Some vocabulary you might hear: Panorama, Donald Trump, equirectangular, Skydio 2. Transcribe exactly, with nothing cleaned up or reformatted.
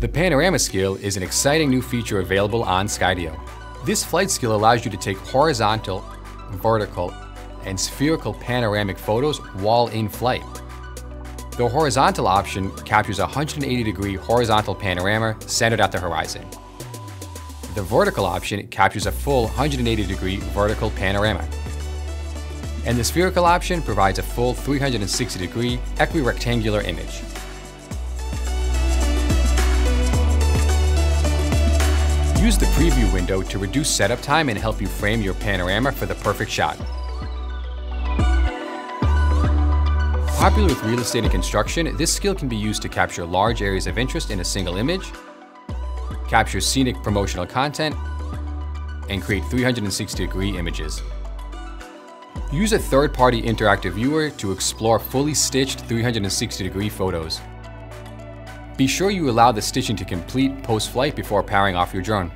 The Panorama skill is an exciting new feature available on Skydio. This flight skill allows you to take horizontal, vertical, and spherical panoramic photos while in flight. The horizontal option captures a one hundred eighty degree horizontal panorama centered at the horizon. The vertical option captures a full one hundred eighty degree vertical panorama. And the spherical option provides a full three hundred sixty degree equirectangular image. Use the preview window to reduce setup time and help you frame your panorama for the perfect shot. Popular with real estate and construction, this skill can be used to capture large areas of interest in a single image, capture scenic promotional content, and create three hundred sixty degree images. Use a third-party interactive viewer to explore fully stitched three hundred sixty degree photos. Be sure you allow the stitching to complete post-flight before powering off your drone.